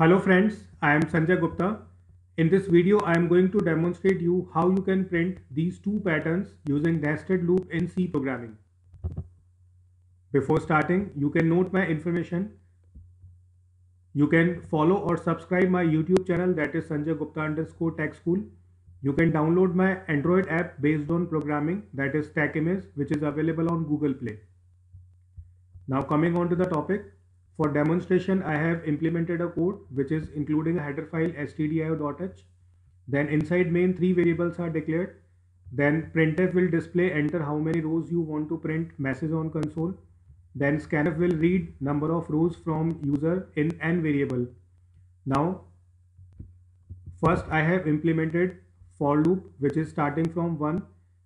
Hello friends, I am Sanjay Gupta. In this video, I am going to demonstrate you how you can print these two patterns using nested loop in C programming. Before starting, you can note my information. You can follow or subscribe my YouTube channel, that is Sanjay Gupta_Tech School. You can download my Android app based on programming, that is Tech Image, which is available on Google Play. Now coming on to the topic, for demonstration I have implemented a code which is including a header file stdio.h. Then inside main three variables are declared. Then printf will display enter how many rows you want to print message on console. Then scanf will read number of rows from user in n variable. Now first I have implemented for loop which is starting from 1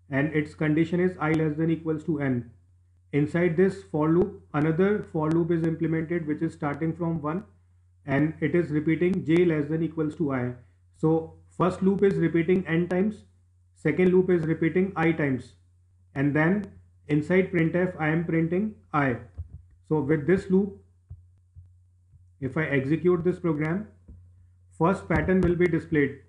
and its condition is I less than equals to n. Inside this for loop another for loop is implemented which is starting from 1 and it is repeating j less than equals to I. So first loop is repeating n times, second loop is repeating I times, and then inside printf I am printing I. So with this loop, if I execute this program, first pattern will be displayed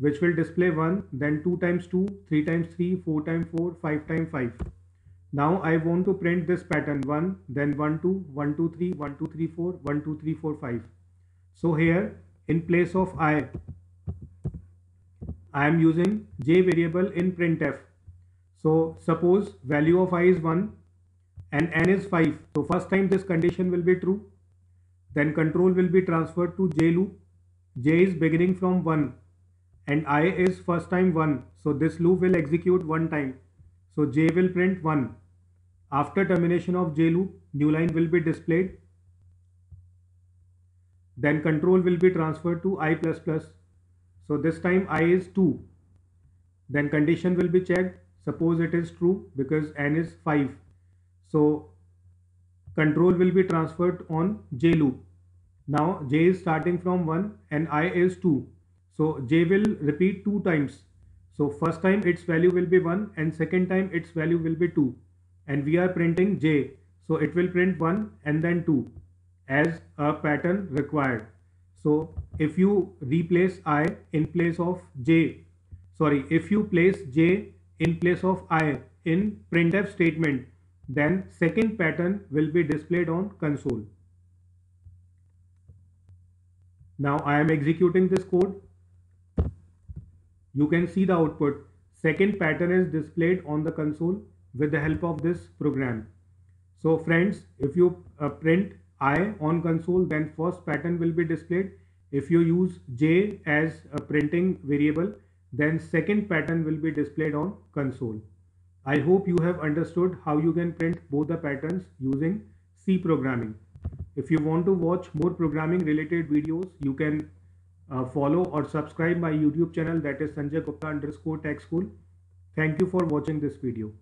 which will display 1, then 2 times 2, 3 times 3, 4 times 4, 5 times 5. Now I want to print this pattern 1, then 1, 2, 1, 2, 3, 1, 2, 3, 4, 1, 2, 3, 4, 5. So here in place of I am using j variable in printf. So suppose value of I is 1 and n is 5. So first time this condition will be true. Then control will be transferred to j loop. J is beginning from 1 and I is first time 1. So this loop will execute 1 time. So j will print 1. After termination of j loop, new line will be displayed. Then control will be transferred to I++. So this time I is 2. Then condition will be checked. Suppose it is true because n is 5. So control will be transferred on j loop. Now j is starting from 1 and I is 2. So j will repeat 2 times. So first time its value will be 1 and second time its value will be 2. And we are printing j. So it will print 1 and then 2 as a pattern required. So if you replace I in place of j, sorry, if you place j in place of I in printf statement, then second pattern will be displayed on console. Now I am executing this code. You can see the output. Second pattern is displayed on the console with the help of this program. So friends, if you print I on console, then first pattern will be displayed. If you use j as a printing variable, then second pattern will be displayed on console. I hope you have understood how you can print both the patterns using C programming. If you want to watch more programming related videos, you can follow or subscribe my YouTube channel, that is Sanjay Gupta_Tech School. Thank you for watching this video.